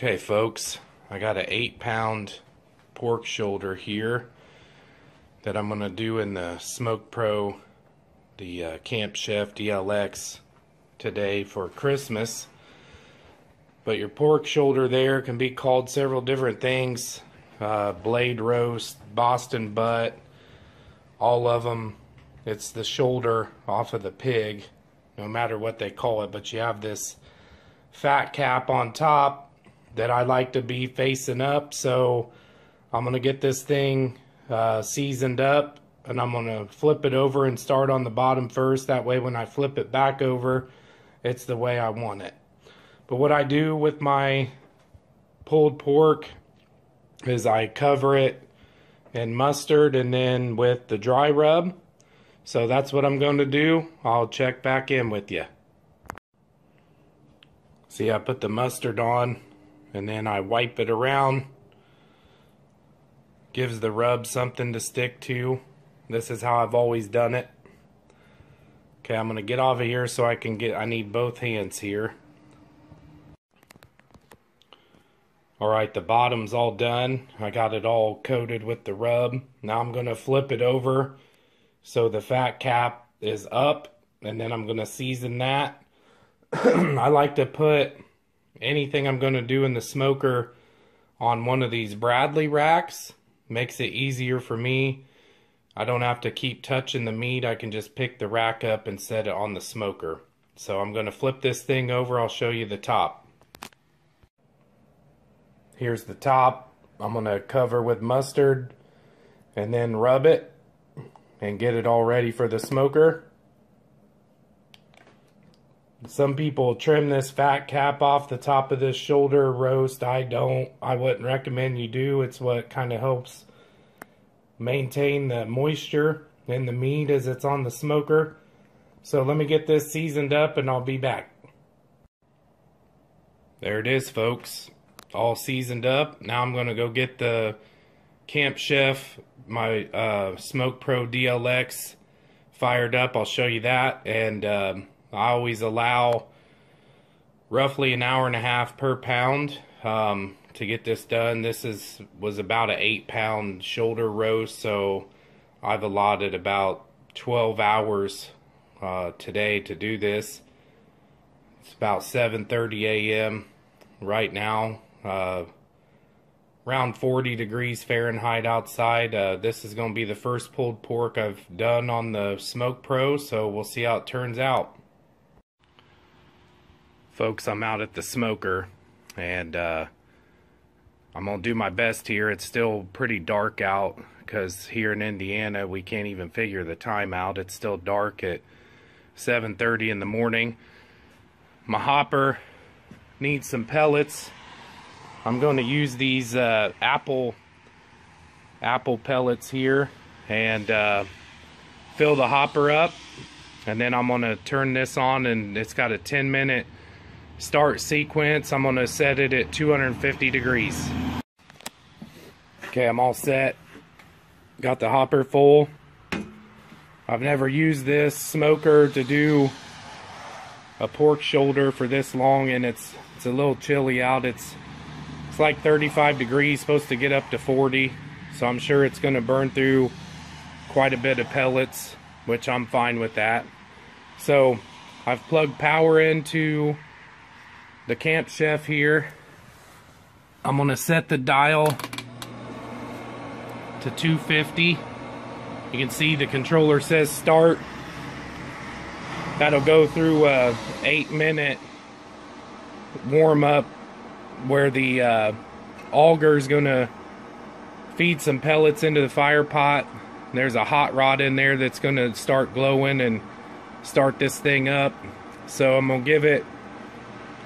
Okay folks, I got an 8-pound pork shoulder here that I'm going to do in the SmokePro, the Camp Chef DLX today for Christmas. But your pork shoulder there can be called several different things. Blade roast, Boston butt, all of them. It's the shoulder off of the pig, no matter what they call it. But you have this fat cap on top that I like to be facing up, so I'm gonna get this thing seasoned up, and I'm gonna flip it over and start on the bottom first. That way when I flip it back over, it's the way I want it. But what I do with my pulled pork is I cover it in mustard and then with the dry rub. So that's what I'm going to do. I'll check back in with you. See, I put the mustard on and then I wipe it around. Gives the rub something to stick to. This is how I've always done it. Okay, I'm gonna get off of here so I need both hands here. Alright, the bottom's all done. I got it all coated with the rub. Now I'm gonna flip it over so the fat cap is up, and then I'm gonna season that. I like to put anything I'm going to do in the smoker on one of these Bradley racks. Makes it easier for me. I don't have to keep touching the meat. I can just pick the rack up and set it on the smoker. So I'm going to flip this thing over. I'll show you the top. Here's the top. I'm going to cover with mustard and then rub it and get it all ready for the smoker. Some people trim this fat cap off the top of this shoulder roast. I don't. I wouldn't recommend you do. It's what kind of helps maintain the moisture in the meat as it's on the smoker. So let me get this seasoned up and I'll be back. There it is, folks. All seasoned up. Now I'm going to go get the Camp Chef, my SmokePro DLX, fired up. I'll show you that, and I always allow roughly an hour and a half per pound to get this done. This was about an 8-pound shoulder roast, so I've allotted about 12 hours today to do this. It's about 7:30 a.m. right now, around 40 degrees Fahrenheit outside. This is going to be the first pulled pork I've done on the SmokePro, so we'll see how it turns out. Folks, I'm out at the smoker, and I'm going to do my best here. It's still pretty dark out because here in Indiana, we can't even figure the time out. It's still dark at 7:30 in the morning. My hopper needs some pellets. I'm going to use these apple pellets here and fill the hopper up. And then I'm going to turn this on, and it's got a 10-minute start sequence. I'm going to set it at 250 degrees. Okay, I'm all set. Got the hopper full. I've never used this smoker to do a pork shoulder for this long, and it's a little chilly out. It's like 35 degrees, supposed to get up to 40. So I'm sure it's going to burn through quite a bit of pellets, which I'm fine with that. So I've plugged power into the Camp Chef here. I'm gonna set the dial to 250. You can see the controller says start. That'll go through a 8-minute warm up where the auger is gonna feed some pellets into the fire pot. There's a hot rod in there that's gonna start glowing and start this thing up. So I'm gonna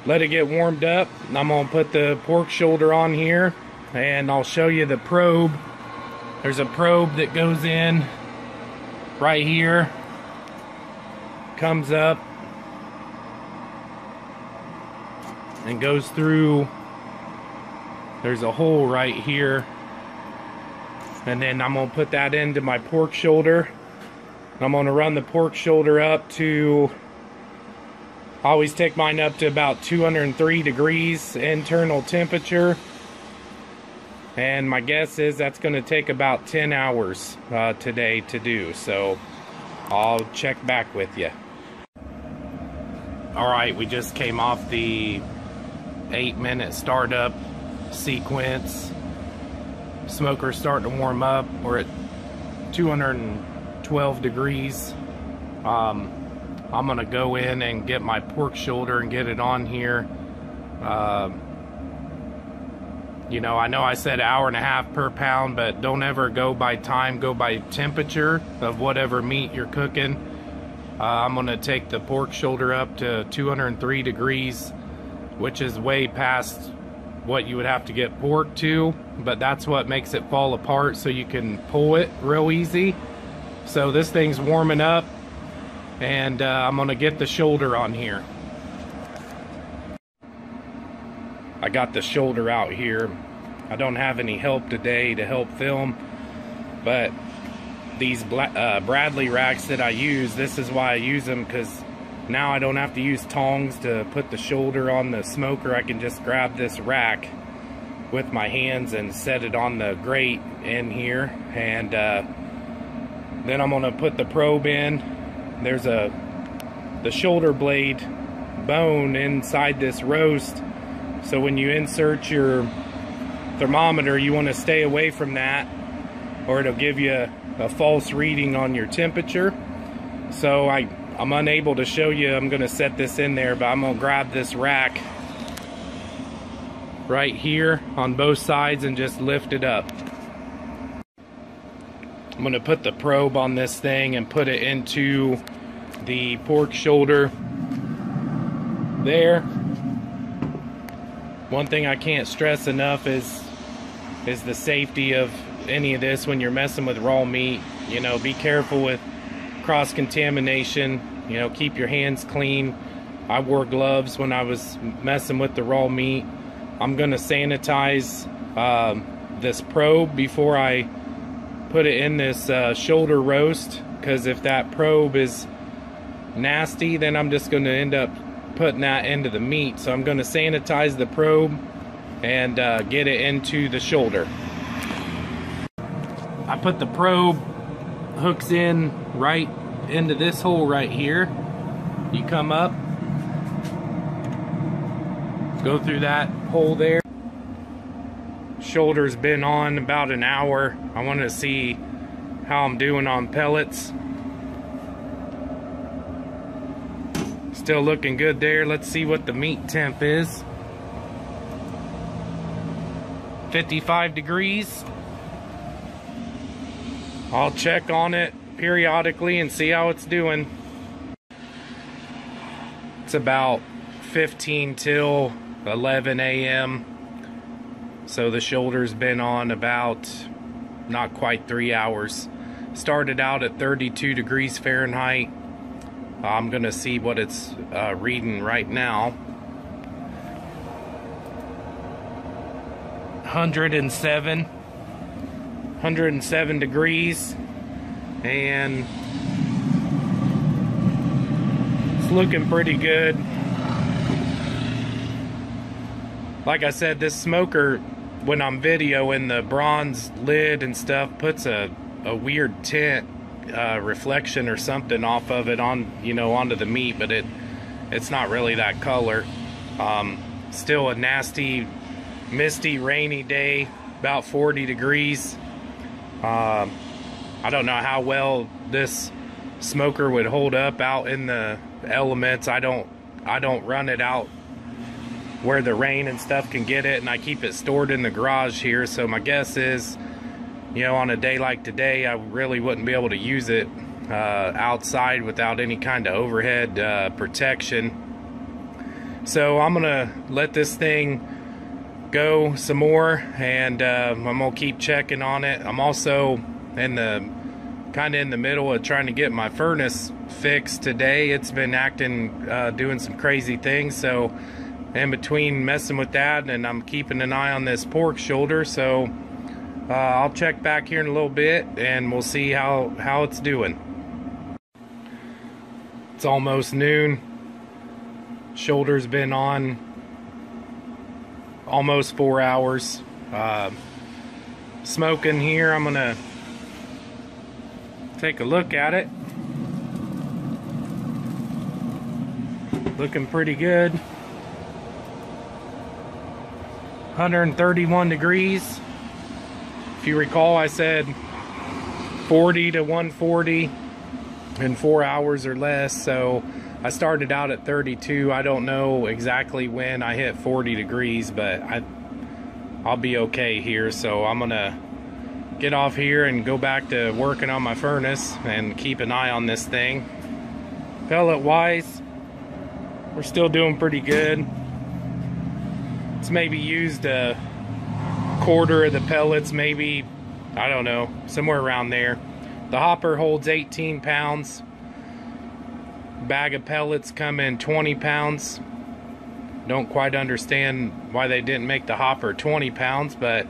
let it get warmed up. I'm gonna put the pork shoulder on here, and I'll show you the probe. There's a probe that goes in right here, comes up and goes through. There's a hole right here, and then I'm gonna put that into my pork shoulder. I'm gonna run the pork shoulder up to I always take mine up to about 203 degrees internal temperature, and my guess is that's going to take about 10 hours today to do, so I'll check back with you. Alright, we just came off the 8-minute startup sequence. Smoker's starting to warm up. We're at 212 degrees. I'm gonna go in and get my pork shoulder and get it on here. You know I said hour and a half per pound, but don't ever go by time, go by temperature of whatever meat you're cooking. I'm gonna take the pork shoulder up to 203 degrees, which is way past what you would have to get pork to, but that's what makes it fall apart, so you can pull it real easy. So this thing's warming up, and I'm gonna get the shoulder on here. I got the shoulder out here. I don't have any help today to help film, but these Bradley racks that I use, this is why I use them, because now I don't have to use tongs to put the shoulder on the smoker. I can just grab this rack with my hands and set it on the grate in here, and then I'm gonna put the probe in. There's the shoulder blade bone inside this roast. So when you insert your thermometer, you want to stay away from that, or it'll give you a false reading on your temperature. So I'm unable to show you. I'm going to set this in there, but I'm going to grab this rack right here on both sides and just lift it up. I'm going to put the probe on this thing and put it into the pork shoulder there. One thing I can't stress enough is the safety of any of this when you're messing with raw meat. You know, be careful with cross-contamination. You know, keep your hands clean. I wore gloves when I was messing with the raw meat. I'm gonna sanitize this probe before I put it in this shoulder roast, because if that probe is nasty, then I'm just gonna end up putting that into the meat. So I'm going to sanitize the probe and get it into the shoulder. I put the probe hooks in right into this hole right here. You come up, go through that hole there. Shoulder's been on about an hour. I want to see how I'm doing on pellets. Still looking good there. Let's see what the meat temp is. 55 degrees. I'll check on it periodically and see how it's doing. It's about 15 till 11 a.m. So the shoulder's been on about not quite 3 hours. Started out at 32 degrees Fahrenheit. I'm going to see what it's reading right now. 107 degrees, and it's looking pretty good. Like I said, this smoker, when I'm videoing, the bronze lid and stuff puts a weird tint reflection or something off of it on, you know, onto the meat, but it's not really that color. Still a nasty, misty, rainy day, about 40 degrees. I don't know how well this smoker would hold up out in the elements. I don't run it out where the rain and stuff can get it, and I keep it stored in the garage here. So my guess is, you know, on a day like today, I really wouldn't be able to use it outside without any kind of overhead protection. So I'm gonna let this thing go some more, and I'm gonna keep checking on it. I'm also kind of in the middle of trying to get my furnace fixed today. It's been acting, doing some crazy things. So in between messing with that, and I'm keeping an eye on this pork shoulder. So I'll check back here in a little bit, and we'll see how it's doing. It's almost noon. Shoulder's been on almost 4 hours. Smoking here. I'm gonna take a look at it. Looking pretty good. 131 degrees. If you recall, I said 40 to 140 in 4 hours or less, so I started out at 32. I don't know exactly when I hit 40 degrees, but I'll be okay here, so I'm gonna get off here and go back to working on my furnace and keep an eye on this thing. Pellet wise, we're still doing pretty good. It's maybe used a quarter of the pellets, maybe, I don't know, somewhere around there. The hopper holds 18 pounds. Bag of pellets come in 20 pounds. Don't quite understand why they didn't make the hopper 20 pounds, but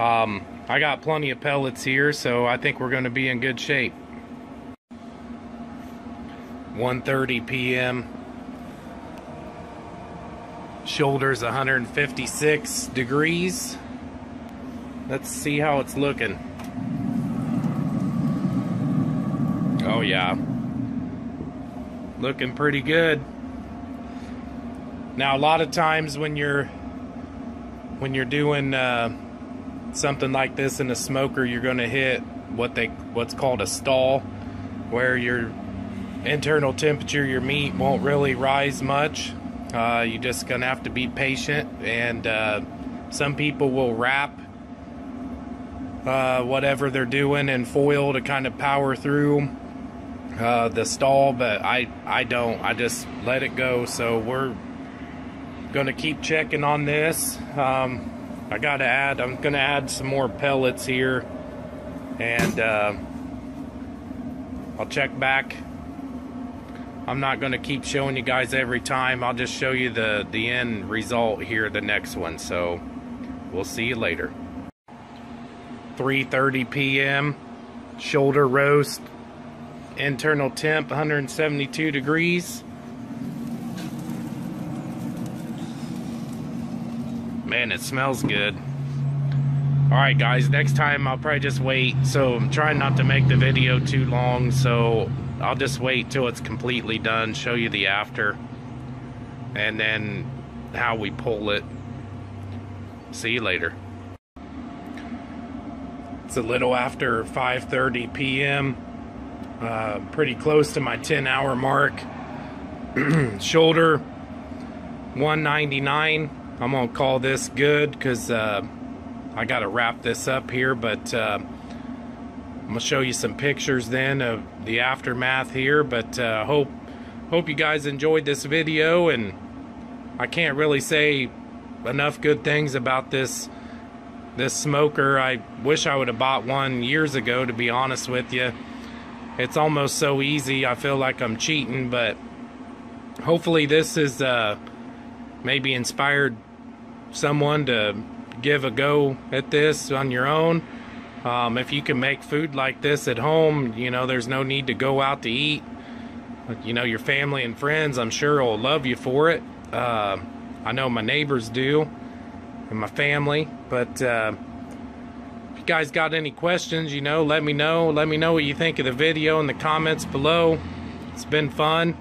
I got plenty of pellets here, so I think we're going to be in good shape. 1:30 p.m. Shoulders 156 degrees. Let's see how it's looking. Oh yeah, looking pretty good. Now a lot of times when you're doing something like this in a smoker, you're going to hit what's called a stall, where your internal temperature, your meat won't really rise much. You're just going to have to be patient, and some people will wrap whatever they're doing in foil to kind of power through the stall, but I don't. I just let it go. So we're gonna keep checking on this. I'm gonna add some more pellets here, and I'll check back. I'm not gonna keep showing you guys every time. I'll just show you the end result here, the next one. So we'll see you later. 3:30 p.m. Shoulder roast, internal temp 172 degrees. Man, it smells good. Alright guys, next time I'll probably just wait. So I'm trying not to make the video too long, so I'll just wait till it's completely done, show you the after, and then how we pull it. See you later. It's a little after 5:30 p.m. Pretty close to my 10-hour mark. Shoulder 199. I'm gonna call this good because I gotta wrap this up here, but I'm gonna show you some pictures then of the aftermath here. But hope you guys enjoyed this video, and I can't really say enough good things about this smoker. I wish I would have bought one years ago, to be honest with you. It's almost so easy, I feel like I'm cheating, but hopefully this is maybe inspired someone to give a go at this on your own. If you can make food like this at home, you know, there's no need to go out to eat. You know, your family and friends, I'm sure, will love you for it. I know my neighbors do, and my family. But if you guys got any questions, you know, let me know. Let me know what you think of the video in the comments below. It's been fun.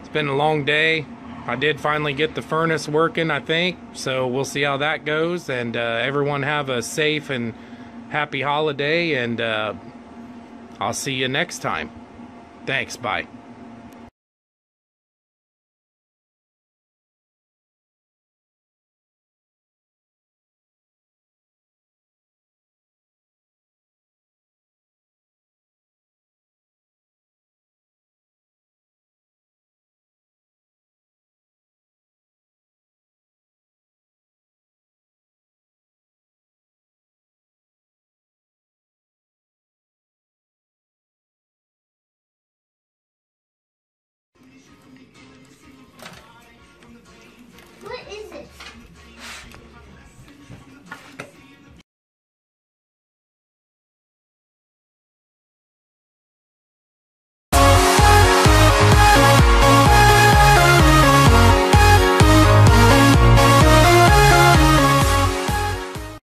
It's been a long day. I did finally get the furnace working, I think, so we'll see how that goes. And everyone have a safe and happy holiday, and I'll see you next time. Thanks, bye.